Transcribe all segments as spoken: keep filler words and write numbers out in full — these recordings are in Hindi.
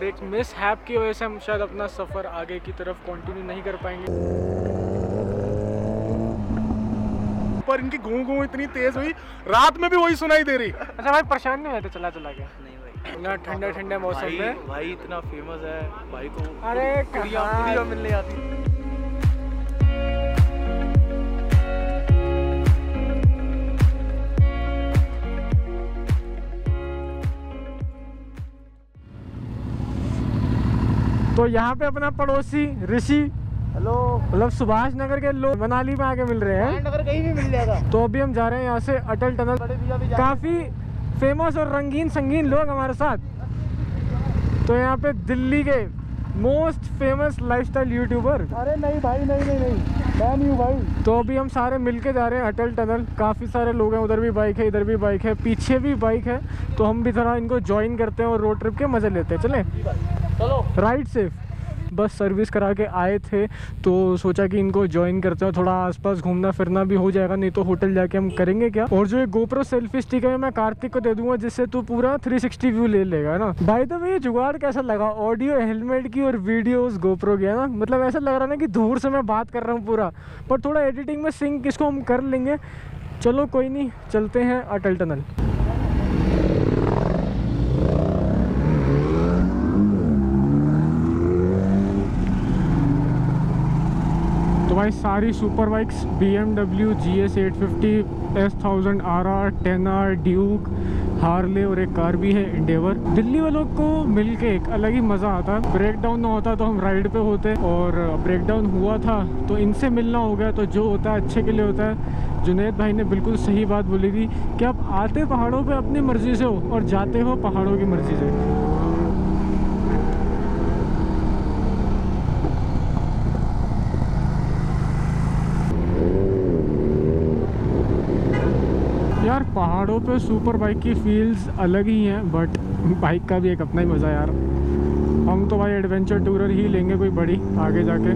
और एक मिसहैप की वजह से हम शायद अपना सफ़र आगे की तरफ कंटिन्यू नहीं कर पाएंगे। पर इनकी गूं गूं इतनी तेज़ हुई, रात में भी वही सुनाई दे रही। अच्छा भाई परेशान नहीं हुए थे चला चला के? नहीं भाई, इतना ठंडे ठंडे मौसम में भाई इतना फेमस है भाई को, अरे पूरियां मिलने आती। तो यहाँ पे अपना पड़ोसी ऋषि, हेलो, मतलब सुभाष नगर के लोग मनाली में आके मिल रहे हैं, नगर कहीं भी मिल जाएगा। तो अभी हम जा रहे हैं यहाँ से अटल टनल। काफी फेमस और रंगीन संगीन लोग हमारे साथ। तो यहाँ पे दिल्ली के मोस्ट फेमस लाइफस्टाइल यूट्यूबर। अरे नहीं भाई नहीं नहीं नहीं नहीं भाई। तो अभी हम सारे मिलके जा रहे हैं अटल टनल। काफ़ी सारे लोग हैं, उधर भी बाइक है, इधर भी बाइक है, पीछे भी बाइक है। तो हम भी थोड़ा इनको ज्वाइन करते हैं और रोड ट्रिप के मज़े लेते हैं। चले राइट सेफ। बस सर्विस करा के आए थे तो सोचा कि इनको ज्वाइन करते हैं, थोड़ा आसपास घूमना फिरना भी हो जाएगा, नहीं तो होटल जाके हम करेंगे क्या। और जो ये गोप्रो सेल्फी स्टिक है मैं कार्तिक को दे दूंगा, जिससे तू पूरा तीन सौ साठ व्यू ले लेगा ना। भाई तो ये जुगाड़ कैसा लगा, ऑडियो हेलमेट की और वीडियो उस गोप्रो की, है ना। मतलब ऐसा लग रहा ना कि दूर से मैं बात कर रहा हूँ पूरा, पर थोड़ा एडिटिंग में सिंक इसको हम कर लेंगे। चलो कोई नहीं, चलते हैं अटल टनल। भाई सारी super bikes B M W, G S eight fifty, S thousand, R R, ten R, Duke, Harley और एक कार भी है इंडेवर। दिल्ली वालों को मिलके एक अलग ही मज़ा आता है। ब्रेक डाउन ना होता तो हम राइड पे होते, और ब्रेक डाउन हुआ था तो इनसे मिलना हो गया। तो जो होता है अच्छे के लिए होता है। जुनैद भाई ने बिल्कुल सही बात बोली थी कि आप आते पहाड़ों पर अपनी मर्ज़ी से हो और जाते हो पहाड़ों की मर्ज़ी से। यार पहाड़ों पे सुपर बाइक की फील्स अलग ही हैं, बट बाइक का भी एक अपना ही मज़ा है यार। हम तो भाई एडवेंचर टूरर ही लेंगे कोई बड़ी आगे जाके।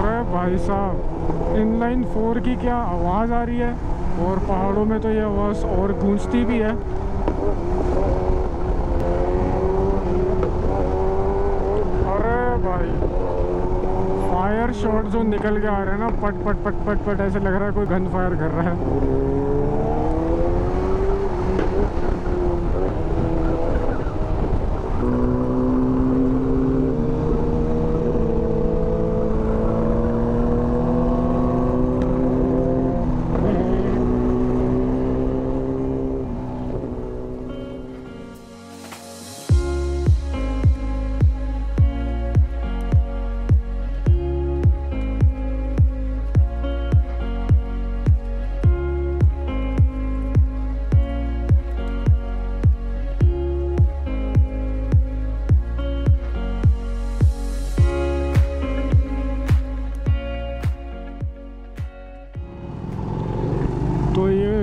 अरे भाई साहब इनलाइन फोर की क्या आवाज़ आ रही है, और पहाड़ों में तो ये आवाज़ और गूंजती भी है। अरे भाई फायर शॉट जो निकल के आ रहे हैं ना, पट पट पट पट पट, ऐसे लग रहा है कोई गन फायर कर रहा है।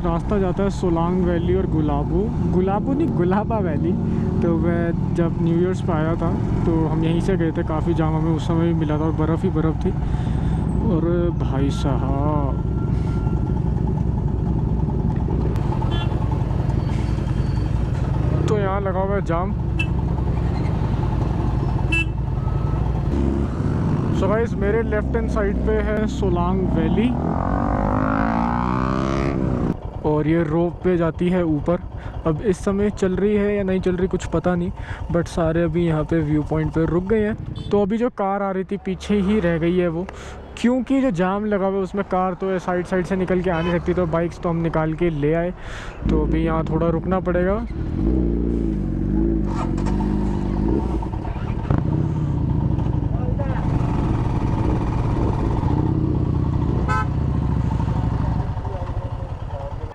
रास्ता जाता है सोलांग वैली और गुलाबो गुलाबो नहीं गुलाबा वैली। तो मैं जब न्यू ईयर्स पे आया था तो हम यहीं से गए थे। काफ़ी जाम हमें उस समय भी मिला था और बर्फ़ ही बर्फ़ थी। और भाई साहब तो यहाँ लगा हुआ है जाम। सो गाइस मेरे लेफ्ट हैंड साइड पे है सोलांग वैली, और ये रोप पे जाती है ऊपर। अब इस समय चल रही है या नहीं चल रही कुछ पता नहीं, बट सारे अभी यहाँ पे व्यू पॉइंट पे रुक गए हैं। तो अभी जो कार आ रही थी पीछे ही रह गई है वो, क्योंकि जो जाम लगा हुआ है उसमें कार तो साइड साइड से निकल के आ नहीं सकती। तो बाइक्स तो हम निकाल के ले आए, तो अभी यहाँ थोड़ा रुकना पड़ेगा।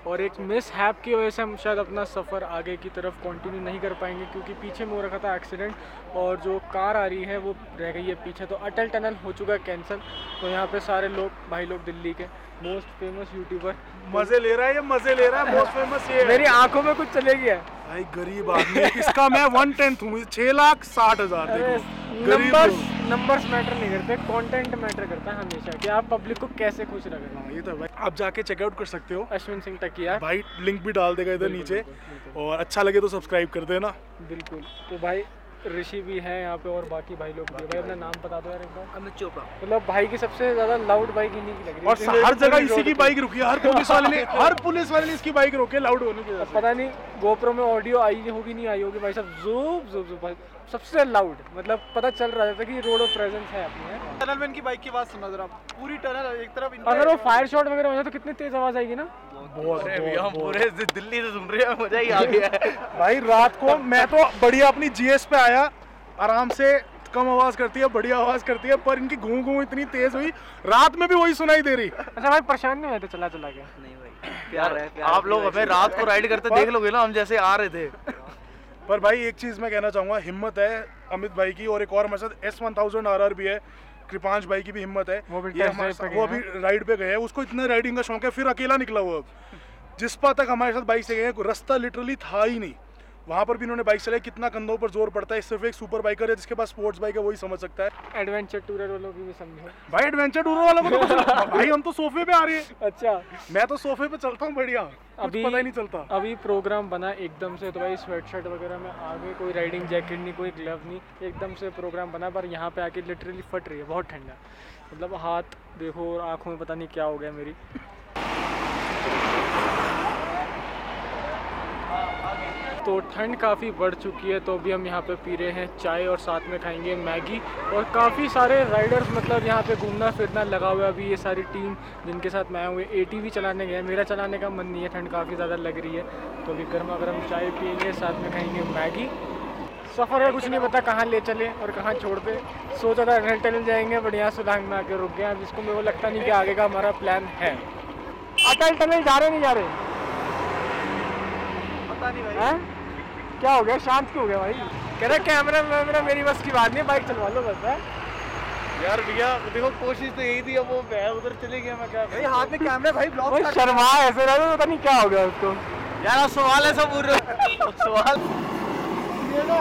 और एक मिसहैप की वजह से हम शायद अपना सफ़र आगे की तरफ कंटिन्यू नहीं कर पाएंगे, क्योंकि पीछे मोड़ रखा था एक्सीडेंट और जो कार आ रही है वो रह गई है पीछे। तो अटल टनल हो चुका है कैंसिल। तो यहाँ पे सारे लोग भाई लोग दिल्ली के मोस्ट फेमस यूट्यूबर मजे ले रहा है, ये मजे ले रहा है, बहुत फेमस ये है। मेरी आंखों में कुछ चले गया भाई, गरीब आदमी इसका मैं वन टेंथ हूँ, छह लाख साठ हजार नंबर्स नंबर्स मैटर नहीं करते, कंटेंट मैटर करता है हमेशा कि आप पब्लिक को कैसे खुश रखें। ये तो भाई आप जाके चेकआउट कर सकते हो, अश्विन सिंह तकिया भाई लिंक भी डाल देगा इधर नीचे, और अच्छा लगे तो सब्सक्राइब कर देना बिल्कुल। तो भाई ऋषि भी है यहाँ पे और बाकी भाई लोग भी। भाई अपना नाम बता दो यार एक बार। अमित चोपड़ा। मतलब भाई की सबसे ज्यादा लाउड बाइक इन्हीं की लग रही है, और हर जगह इसी की बाइक रुकी है, हर पुलिस वाले ने हर पुलिस वाले ने इसकी बाइक रोके लाउड होने की। पता नहीं गोप्रो में ऑडियो आई होगी नहीं आई होगी, भाई साहब ज़ूब ज़ूब ज़ूब सबसे लाउड, मतलब पता चल रहा था कि रोड ऑफ प्रेजेंस है अपनी। टनल में इनकी बाइक की आवाज़ सुना जरा, पूरी टनल एक तरफ, अगर वो फायर शॉट वगैरह हो जाए तो कितनी तेज आवाज आएगी ना। हम पूरे दिल्ली से सुन रहे हैं, मजा ही आ गया है भाई। रात को मैं तो बढ़िया अपनी जीएस पे आया, आराम से कम आवाज करती है, बढ़िया आवाज करती है, पर इनकी घूम घूम इतनी तेज हुई रात में भी वही सुनाई दे रही। अच्छा भाई परेशान नहीं होते चला चला के? नहीं भाई प्यार है, प्यार आप लोग हमें रात को राइड करते देख लोगे ना, हम जैसे आ रहे थे। पर भाई एक चीज मैं कहना चाहूंगा, हिम्मत है अमित भाई की, और एक और हमारे साथ S one thousand R R भी है, कृपांश भाई की भी हिम्मत है, वो भी राइड पे गए, उसको इतना राइडिंग का शौक है, फिर अकेला निकला हुआ। जिसपा तक हमारे साथ बाइक से गए, रास्ता लिटरली था ही नहीं, वहाँ पर भी इन्होंने बाइक चलाई। कितना कंधों पर जोर पड़ता है, सिर्फ एक सुपर बाइकर है जिसके पास स्पोर्ट्स बाइक है वही समझ सकता है। एडवेंचर टूर वालों की भी समझो भाई, एडवेंचर टूर वालों को तो भाई हम तो सोफे पे आ रहे हैं। अच्छा मैं तो सोफे पे चलता हूँ, बढ़िया अभी पता ही नहीं चलता। अभी प्रोग्राम बना एकदम से, तो भाई स्वेटशर्ट वगैरह में आ गए, कोई राइडिंग जैकेट नहीं, कोई ग्लव नहीं, एकदम से प्रोग्राम बना। पर यहाँ पे आके लिटरली फट रही है, बहुत ठंडा, मतलब हाथ देखो और आँखों में पता नहीं क्या हो गया मेरी। तो ठंड काफ़ी बढ़ चुकी है, तो भी हम यहाँ पे पी रहे हैं चाय और साथ में खाएंगे मैगी। और काफ़ी सारे राइडर्स मतलब यहाँ पे घूमना फिरना लगा हुआ है। अभी ये सारी टीम जिनके साथ मैं हुए एटीवी चलाने गए, मेरा चलाने का मन नहीं है, ठंड काफ़ी ज़्यादा लग रही है। तो अभी गर्मा गर्म चाय पियेंगे, साथ में खाएंगे मैगी। सफ़र है, कुछ नहीं पता कहाँ ले चले और कहाँ छोड़ दे। सोचा था अटल टनल जाएंगे, बट यहाँ सुलांग में आके रुक गया। अब इसको मेरे को लगता नहीं कि आगे का हमारा प्लान है। अटल टनल जा रहे नहीं जा रहे पता नहीं भाई, क्या हो गया, शांत क्यों हो गया भाई? कह रहा कैमरा वैमरा मेरी बस की बात नहीं, बाइक चलवा लो बस है यार। भैया देखो कोशिश तो यही थी, अब वो मैं उधर चले गया, मैं क्या भाई हाथ में कैमरा भाई ब्लॉक कर, शर्मा ऐसे रहा था, पता नहीं क्या हो गया उसको यार। आप सवाल ऐसा पूछ रहे हो, सवाल ये लो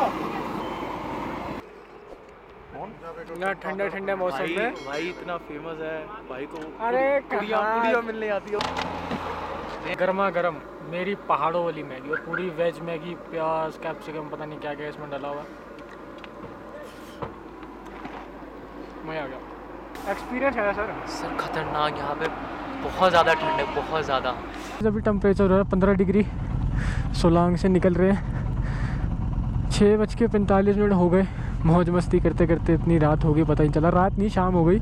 ना, ठंडे ठंडे मौसम में भाई इतना फेमस है भाई को, अरे कुड़िया कुड़िया मिलने आती है गर्मा गर्म। मेरी पहाड़ों वाली मैगी, और पूरी वेज मैगी, प्याज कैप्सिकम पता नहीं क्या क्या इसमें डाला हुआ, मज़ा आ गया। एक्सपीरियंस है सर सर खतरनाक, यहाँ पे बहुत ज़्यादा ठंड है, बहुत ज़्यादा। अभी टेम्परेचर हो रहा है पंद्रह डिग्री। सोलांग से निकल रहे हैं, छः बज के पैंतालीस मिनट हो गए, मौज मस्ती करते करते इतनी रात हो गई पता ही चला। रात नहीं शाम हो गई,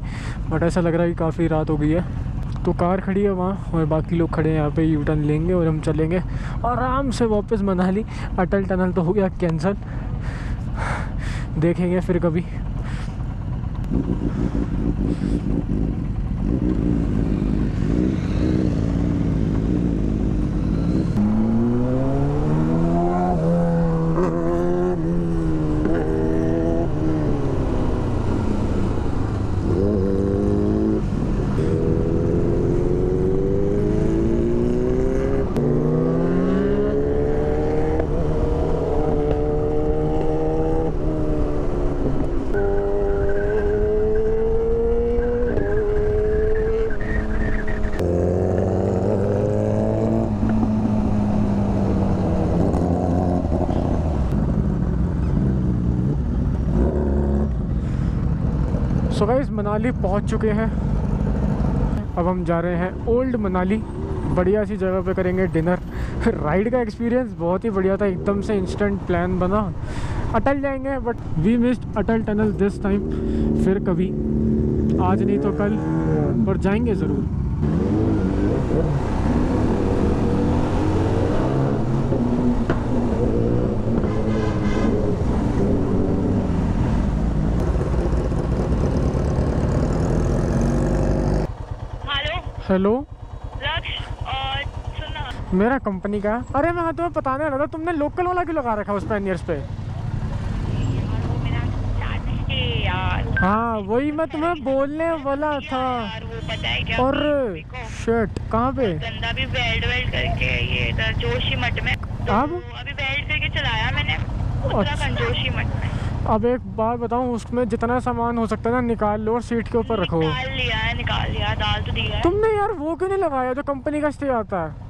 बट ऐसा लग रहा है कि काफ़ी रात हो गई है। तो कार खड़ी है वहाँ और बाकी लोग खड़े हैं यहाँ पे, यू टर्न लेंगे और हम चलेंगे आराम से वापस मनाली। अटल टनल तो हो गया कैंसिल, देखेंगे फिर कभी। सो गाइस मनाली पहुंच चुके हैं, अब हम जा रहे हैं ओल्ड मनाली, बढ़िया सी जगह पे करेंगे डिनर। राइड का एक्सपीरियंस बहुत ही बढ़िया था, एकदम से इंस्टेंट प्लान बना। अटल जाएंगे but we missed Atal tunnel this time, फिर कभी, आज नहीं तो कल, पर जाएंगे ज़रूर। हेलो लक्ष, और सुना मेरा कंपनी का, अरे मैं तुम्हें पता नहीं लगा, तुमने लोकल वाला क्यों लगा रखा उस पैनियर्स पे? वो मेरा चार्ज है यार। हाँ वही मैं तुम्हें बोलने वाला था, और शिट, कहाँ पे? गंदा भी वेल्ड वेल्ड करके ये इधर जोशीमठ में। तो अभी वेल्ड करके चलाया मैंने उत्तराखंड जोशीमठ में। अब एक बात बताऊं, उसमें जितना सामान हो सकता है ना निकाल लो और सीट के ऊपर रखो। निकाल लिया है, निकाल लिया, दाल तो दी है। तुमने यार वो क्यों नहीं लगाया जो कंपनी का स्टे आता है?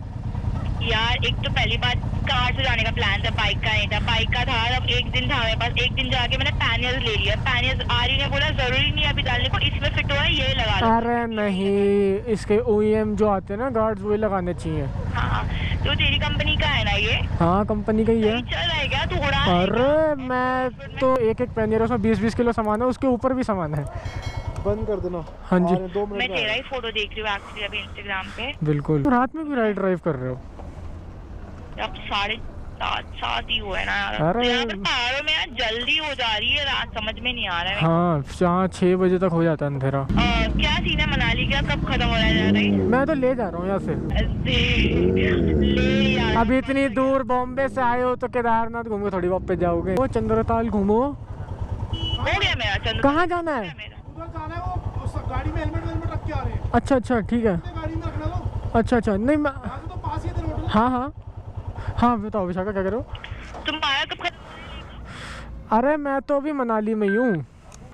यार एक तो पहली बात कार से जाने का प्लान था, बाइक का नहीं था। बाइक का था अब एक दिन था मेरे पास, एक दिन जाके मैंने पैनल ले लिया। पैनल आरी ने बोला जरूरी नहीं अभी डालने को, इसमें फिट हुआ है ये लगा लो। अरे नहीं, इसके ओईएम जो आते हैं ना गार्ड्स वो लगाने चाहिए। हाँ, तो तेरी कंपनी का है ना ये? हाँ कंपनी का ही है। चल आएगा तो उड़ा। अरे मैं तो एक एक पैनियर उसमें बीस बीस किलो सामान है, उसके ऊपर भी सामान है। बंद कर देना। हाँ जी, दो मिनट। मैं तेरा ही फोटो देख रही हूँ एक्चुअली अभी इंस्टाग्राम पे। बिल्कुल। रात में भी राइड ड्राइव कर रहे हो? अब साढ़े सात ही हुआ है ना यार, यहाँ पे पहाड़ों में यार जल्दी हो जा रही है रात, समझ में नहीं आ रहा है। हाँ यहाँ छह बजे तक हो जाता है अंधेरा। क्या सीन है मनाली का, कब खत्म होने जा रही है? मैं तो ले जा रहा हूँ यहाँ से। अभी इतनी दूर बॉम्बे से आए हो तो केदारनाथ घूमो, थोड़ी वापस जाओगे। वो चंद्रताल घूमो। हो गया मेरा चंद्र। कहाँ जाना है? अच्छा अच्छा ठीक है। अच्छा अच्छा नहीं, हाँ हाँ हाँ बताओ विशाखा क्या करो तुम, आया कब कर? अरे मैं तो अभी मनाली में ही हूँ।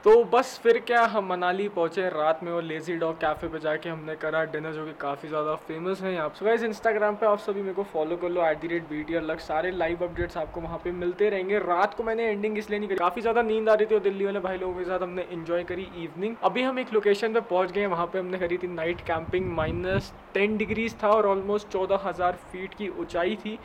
तो बस फिर क्या, हम मनाली पहुँचे रात में और लेज़ी डॉग कैफ़े पे जाके हमने करा डिनर, जो कि काफ़ी ज़्यादा फेमस है यहाँ पे। गाइस इंस्टाग्राम पे आप सभी मेरे को फॉलो कर लो at the rate B T R Laksh. सारे लाइव अपडेट्स आपको वहाँ पे मिलते रहेंगे। रात को मैंने एंडिंग इसलिए नहीं करी, काफ़ी ज़्यादा नींद आ रही थी और दिल्ली वाले भाई लोगों के साथ हमने इन्जॉय करी इवनिंग। अभी हम एक लोकेशन पर पहुँच गए, वहाँ पर हमने करी थी night camping. Minus ten degrees था और ऑलमोस्ट चौदह हज़ार फीट की ऊँचाई थी।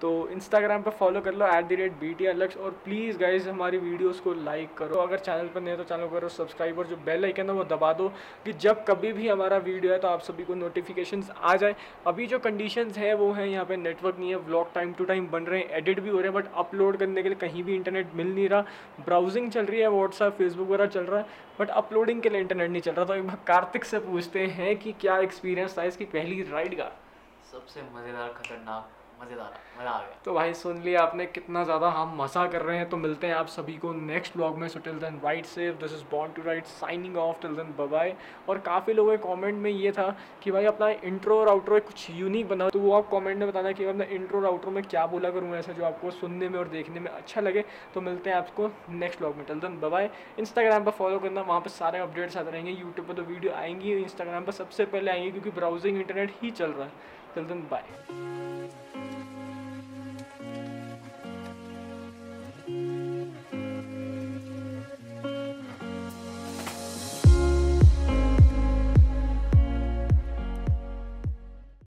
तो इंस्टाग्राम पर फॉलो कर लो at the rate B T R Laksh. और प्लीज़ गाइज हमारी वीडियोस को लाइक करो, अगर चैनल पर नहीं तो चैनल करो सब्सक्राइब, और जो बेल आइकन है वो दबा दो कि जब कभी भी हमारा वीडियो है तो आप सभी को नोटिफिकेशंस आ जाए। अभी जो कंडीशंस है वो है यहाँ पे नेटवर्क नहीं है, व्लॉग टाइम टू टाइम बन रहे हैं, एडिट भी हो रहे हैं, बट अपलोड करने के लिए कहीं भी इंटरनेट मिल नहीं रहा। ब्राउजिंग चल रही है, व्हाट्सएप फेसबुक वगैरह चल रहा है, बट अपलोडिंग के लिए इंटरनेट नहीं चल रहा। तो एक बार कार्तिक से पूछते हैं कि क्या एक्सपीरियंस था इसकी पहली राइड का। सबसे मज़ेदार, खतरनाक, मज़ेदार, मज़ा आ गया। तो भाई सुन लिया आपने कितना ज़्यादा हम मज़ा कर रहे हैं। तो मिलते हैं आप सभी को नेक्स्ट ब्लॉग में। So till then ride safe, this is born to ride signing off, till then bye bye. और काफ़ी लोगों के कमेंट में ये था कि भाई अपना इंट्रो और आउट्रो कुछ यूनिक बनाओ, तो वो आप कमेंट में बताना कि अपना इंट्रो और आउट्रो में क्या बोला करूँ ऐसा जो आपको सुनने में और देखने में अच्छा लगे। तो मिलते हैं आपको नेक्स्ट ब्लॉग में, till then bye bye. Instagram पर फॉलो करना, वहाँ पर सारे अपडेट्स आते रहेंगे। यूट्यूब पर तो वीडियो आएंगी, इंस्टाग्राम पर सबसे पहले आएंगी क्योंकि ब्राउजिंग इंटरनेट ही चल रहा है। Till then bye.